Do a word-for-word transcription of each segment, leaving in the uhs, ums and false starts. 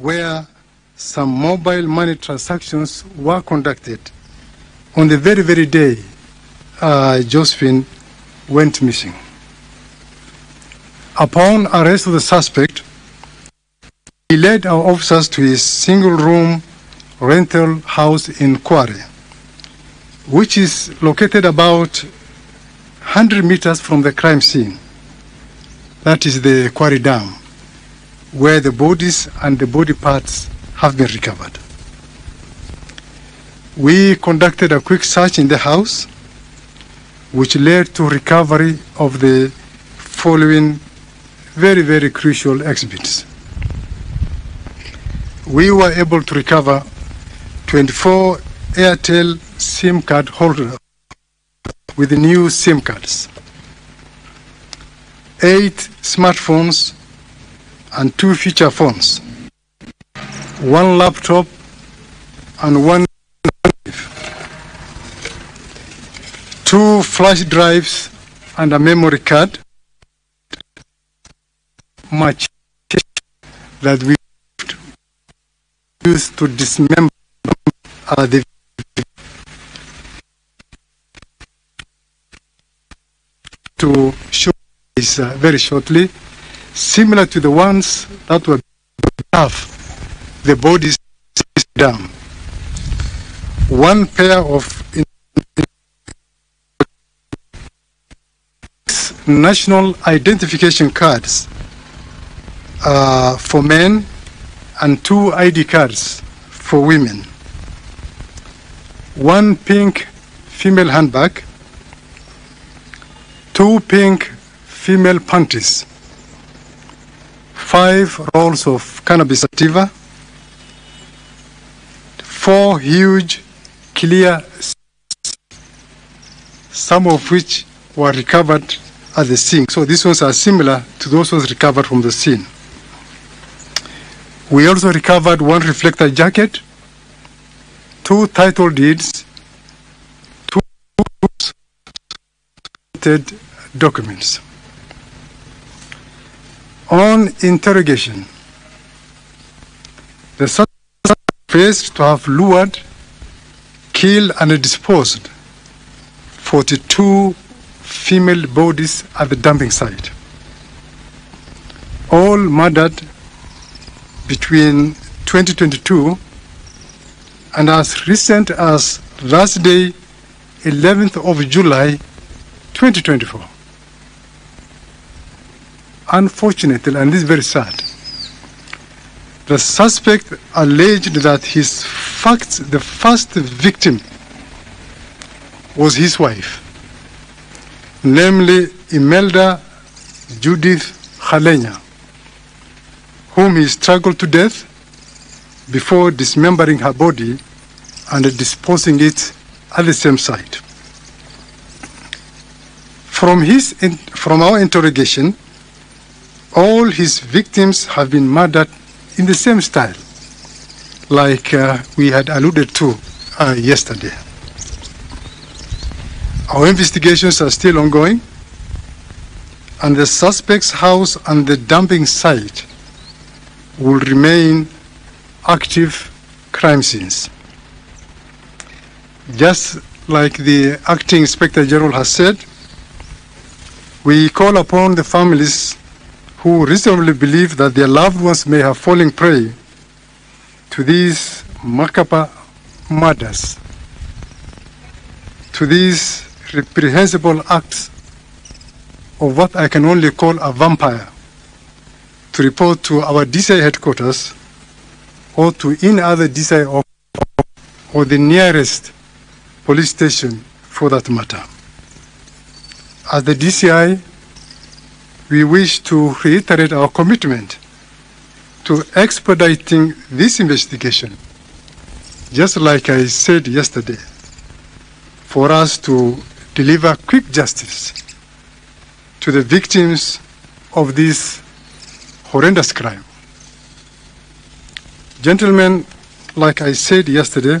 where some mobile money transactions were conducted on the very, very day uh, Josephine went missing. Upon arrest of the suspect, he led our officers to his single-room rental house in Quarry, which is located about one hundred meters from the crime scene. That is the Quarry Dam, where the bodies and the body parts have been recovered. We conducted a quick search in the house, which led to recovery of the following very, very crucial exhibits. We were able to recover twenty-four Airtel SIM card holders with new SIM cards, eight smartphones and two feature phones, one laptop and one drive, two flash drives and a memory card, much that we used to dismember uh, the to show this uh, very shortly, similar to the ones that were half the bodies down. One pair of national identification cards uh, for men and two I D cards for women, one pink female handbag, two pink female panties, five rolls of cannabis sativa, four huge clear, some of which were recovered at the scene. So these ones are similar to those ones recovered from the scene. We also recovered one reflector jacket, two title deeds, two documents. On interrogation, the suspect appears to have lured, killed, and disposed forty-two female bodies at the dumping site, all murdered between twenty twenty-two and as recent as last day, eleventh of July, twenty twenty-four. Unfortunately, and this is very sad, the suspect alleged that his fact, the first victim was his wife, namely Imelda Judith Halenya, whom he strangled to death before dismembering her body and disposing it at the same site. From, his, from our interrogation, all his victims have been murdered in the same style, like uh, we had alluded to uh, yesterday. Our investigations are still ongoing, and the suspect's house and the dumping site will remain active crime scenes. Just like the acting Inspector General has said, we call upon the families who reasonably believe that their loved ones may have fallen prey to these macabre murders, to these reprehensible acts of what I can only call a vampire, to report to our D C I headquarters or to any other D C I office or the nearest police station for that matter. As the D C I, we wish to reiterate our commitment to expediting this investigation, just like I said yesterday, for us to deliver quick justice to the victims of this horrendous crime. Gentlemen, like I said yesterday,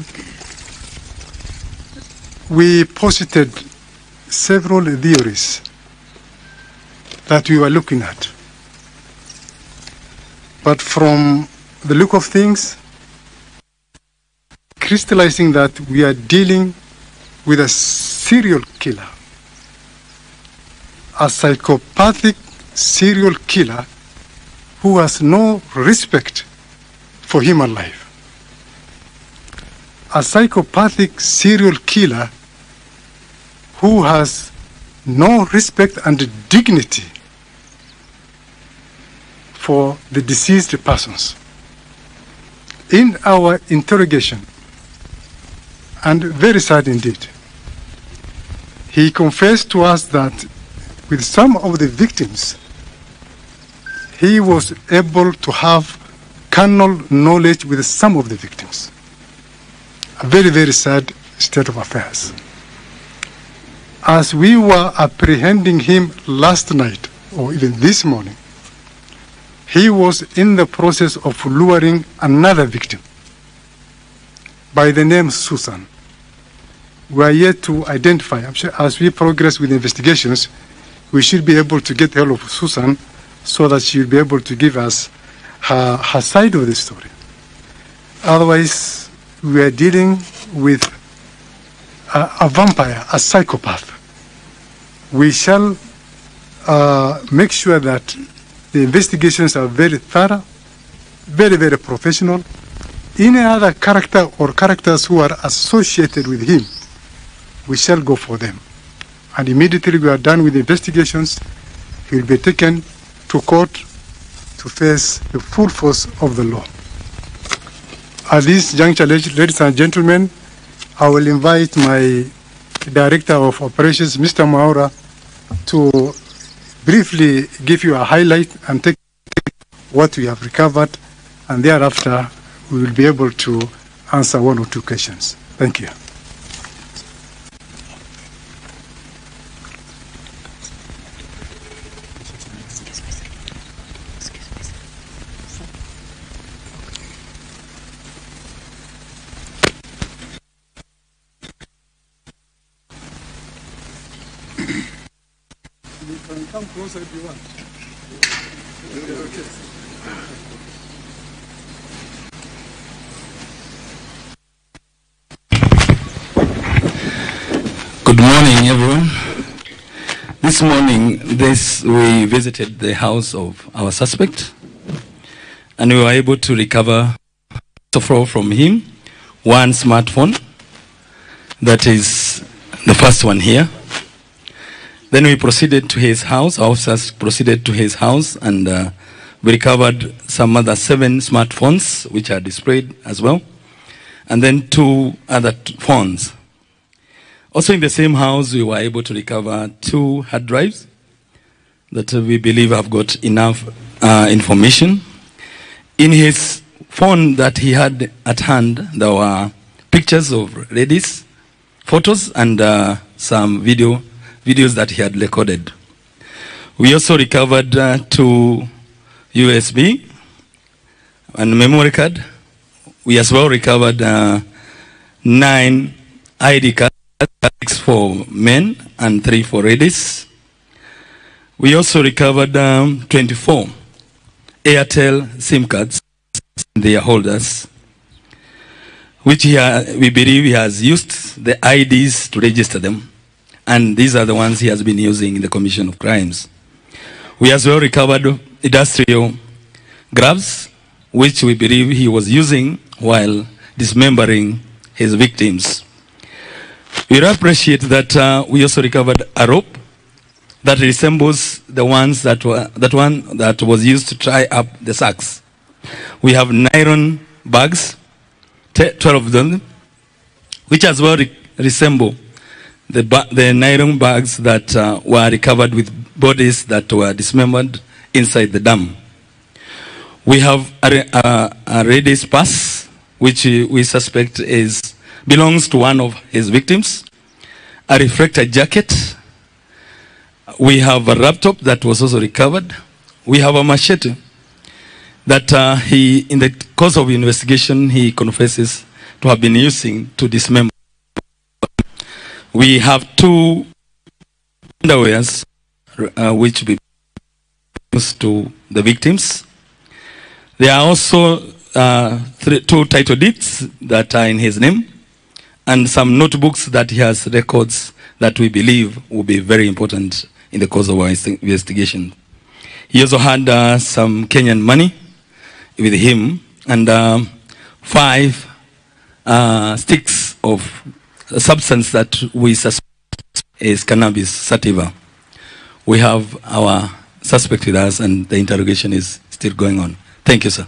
we posited several theories that we were looking at. But from the look of things, crystallizing that we are dealing with a serial killer, a psychopathic serial killer who has no respect for human life, a psychopathic serial killer who has no respect and dignity for the deceased persons. In our interrogation, and very sad indeed, he confessed to us that with some of the victims, he was able to have carnal knowledge with some of the victims. A very, very sad state of affairs. As we were apprehending him last night, or even this morning, he was in the process of luring another victim by the name Susan. We are yet to identify. I'm sure as we progress with investigations, we should be able to get hold of Susan so that she will be able to give us her, her side of the story. Otherwise, we are dealing with a, a vampire, a psychopath. We shall uh, make sure that the investigations are very thorough, very, very professional. Any other character or characters who are associated with him, we shall go for them. And immediately we are done with the investigations, he will be taken to court to face the full force of the law. At this juncture, ladies and gentlemen, I will invite my Director of Operations, Mister Maura, to briefly give you a highlight and take what we have recovered, and thereafter we will be able to answer one or two questions. Thank you. Come closer if you want. Good morning, everyone. This morning, this we visited the house of our suspect, and we were able to recover from him one smartphone. That is the first one here. Then we proceeded to his house, our officers proceeded to his house, and uh, we recovered some other seven smartphones, which are displayed as well, and then two other phones. Also in the same house, we were able to recover two hard drives that we believe have got enough uh, information. In his phone that he had at hand, there were pictures of ladies, photos, and uh, some video. videos that he had recorded. We also recovered uh, two U S B and memory card. We as well recovered uh, nine I D cards, six for men and three for ladies. We also recovered um, twenty-four Airtel SIM cards, their holders, which he, uh, we believe he has used the I Ds to register them. And these are the ones he has been using in the commission of crimes. We as well recovered industrial gloves, which we believe he was using while dismembering his victims. We appreciate that uh, we also recovered a rope that resembles the ones that were that one that was used to tie up the sacks. We have nylon bags, twelve of them, which as well re resemble. The, ba the nylon bags that uh, were recovered with bodies that were dismembered inside the dam. We have a, a, a lady's purse, which we suspect is belongs to one of his victims, a reflector jacket. We have a laptop that was also recovered. We have a machete that uh, he, in the course of investigation, he confesses to have been using to dismember. We have two underwears uh, which we used to the victims. There are also uh, three, two title deeds that are in his name, and some notebooks that he has records that we believe will be very important in the course of our investigation. He also had uh, some Kenyan money with him, and uh, five uh, sticks of a substance that we suspect is cannabis sativa. We have our suspect with us, and the interrogation is still going on. Thank you, sir.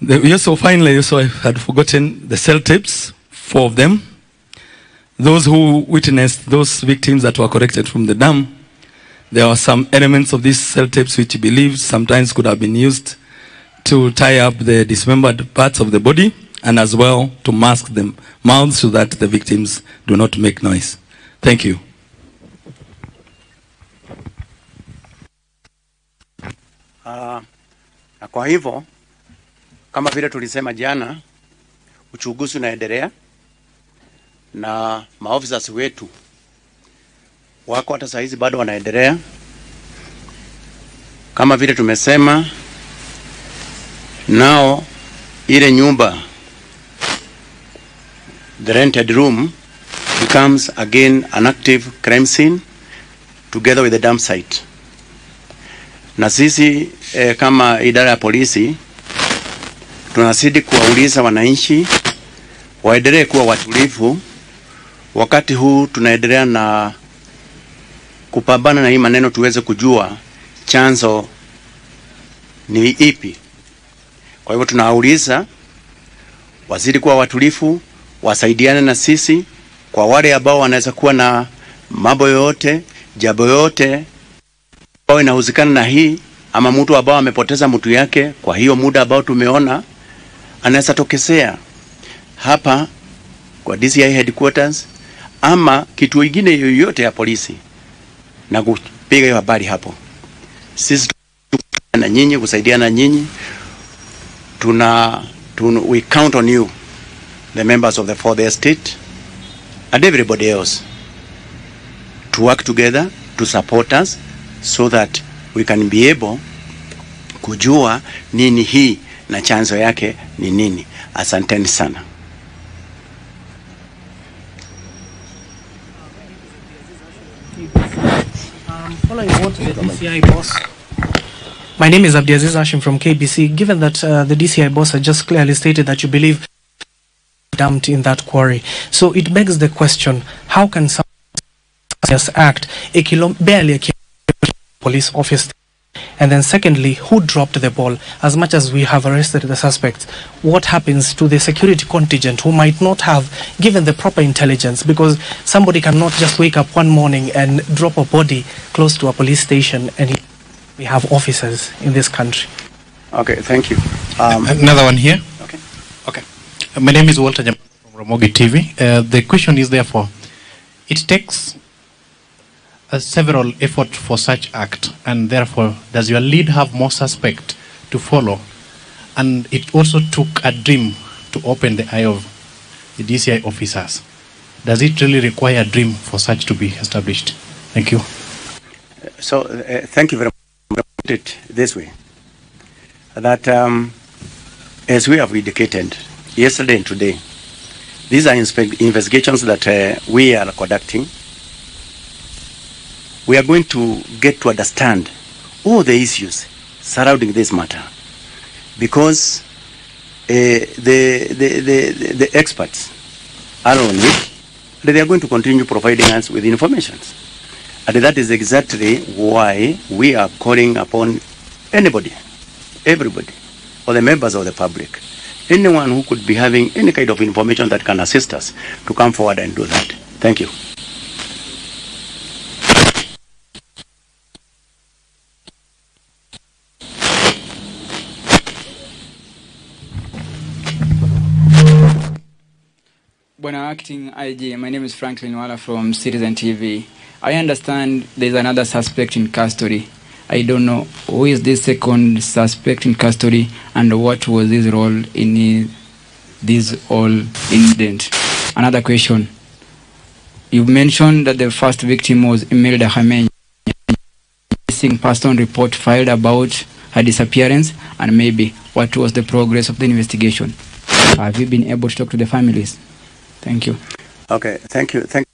We also finally, so I had forgotten the cell tapes, four of them. Those who witnessed those victims that were collected from the dam, there are some elements of these cell tapes which believed sometimes could have been used to tie up the dismembered parts of the body, and as well to mask the mouths so that the victims do not make noise. Thank you. Uh, na kwa hivyo, kama vile tulisema jana, uchunguzi unaendelea na maofisa wetu wako hata saa hizi bado wanaendelea. Kama vile tumesema nao, ile nyumba, the rented room, becomes again an active crime scene together with the dump site. Na sisi eh, kama idara ya polisi tunazidi kuwauliza wananchi waendelee kuwa watulivu wakati huu tunaendelea na kupambana na hii maneno, tuweze kujua chanzo ni ipi. Kwa hivyo tunawauliza wazidi kuwa watulivu, wasaidiane na sisi kwa wale ambao wanaweza kuwa na mambo yote, jambo yote ambao inahuzikana na hii, ama mtu ambao amepoteza mtu yake kwa hiyo muda ambao tumeona anaweza tokezea hapa kwa D C I headquarters ama kitu kingine yoyote ya polisi na kupiga hiyo habari hapo. Sisi na nyinyi kusaidiana na nyinyi, tuna, tuna we count on you, the members of the fourth estate and everybody else, to work together to support us so that we can be able kujua nini hii na chanzo yake ni nini. Asanteni sana. Um, following on to the D C I boss, my name is Abdi Aziz Ashim from K B C. Given that uh, the D C I boss had just clearly stated that you believe dumped in that quarry, so it begs the question, how can someone act a kilo, barely a kilo police office? And then secondly, who dropped the ball? As much as we have arrested the suspects, what happens to the security contingent who might not have given the proper intelligence? Because somebody cannot just wake up one morning and drop a body close to a police station, and he, we have officers in this country. Okay, thank you. Um, Another one here. Okay. Okay. My name is Walter from Romogi T V. Uh, the question is therefore, it takes several efforts for such act, and therefore does your lead have more suspect to follow? And it also took a dream to open the eye of the D C I officers. Does it really require a dream for such to be established? Thank you. So uh, thank you very much. Put it this way, that um, as we have indicated yesterday and today, these are investigations that uh, we are conducting. We are going to get to understand all the issues surrounding this matter, because uh, the, the, the, the experts are on it, and they are going to continue providing us with information. And that is exactly why we are calling upon anybody, everybody, or the members of the public, anyone who could be having any kind of information that can assist us, to come forward and do that. Thank you. When I'm acting I G, my name is Franklin Wala from Citizen T V. I understand there's another suspect in custody. I don't know who is this second suspect in custody and what was his role in this whole incident. Another question. You mentioned that the first victim was Imelda Halenya. Missing person report filed about her disappearance, and maybe what was the progress of the investigation. Have you been able to talk to the families? Thank you. Okay, thank you. Thank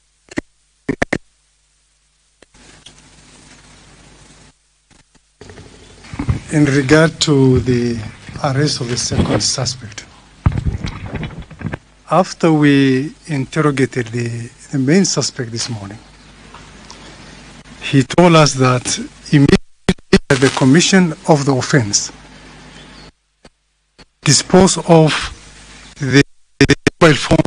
In regard to the arrest of the second suspect, after we interrogated the, the main suspect this morning, he told us that immediately at the commission of the offense, dispose of the, the mobile phone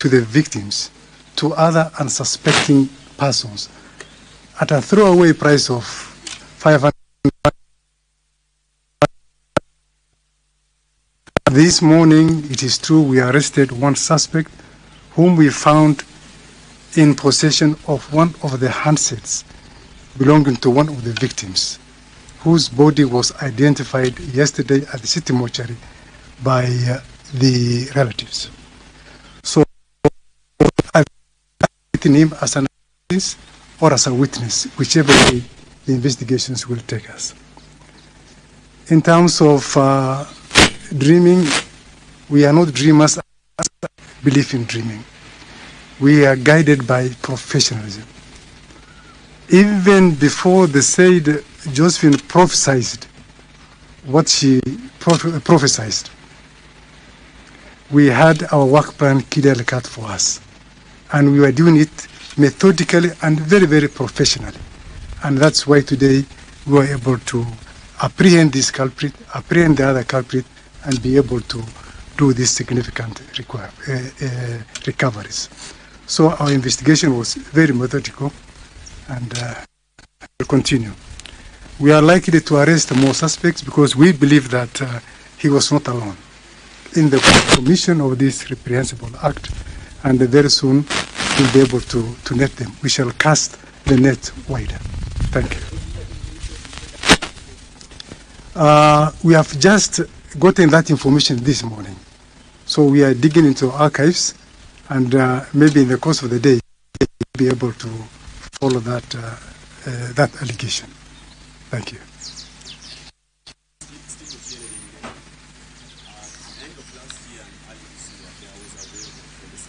to the victims, to other unsuspecting persons, at a throwaway price of five hundred dollars. This morning, it is true, we arrested one suspect whom we found in possession of one of the handsets belonging to one of the victims, whose body was identified yesterday at the city mortuary by uh, the relatives. So, I've taken him as an witness or as a witness, whichever way the investigations will take us. In terms of uh, dreaming, we are not dreamers, believe in dreaming. We are guided by professionalism. Even before they said Josephine prophesied what she proph prophesied, we had our work plan clearly cut for us. And we were doing it methodically and very, very professionally. And that's why today we were able to apprehend this culprit, apprehend the other culprit, and be able to do these significant require, uh, uh, recoveries. So our investigation was very methodical and uh, will continue. We are likely to arrest more suspects because we believe that uh, he was not alone in the commission of this reprehensible act, and very soon we'll be able to, to net them. We shall cast the net wider. Thank you. Uh, we have just gotten that information this morning, so we are digging into archives, and uh, maybe in the course of the day we'll be able to follow that uh, uh, that allegation. Thank you. Still, still, uh, end of last year and early this year, there was a wave of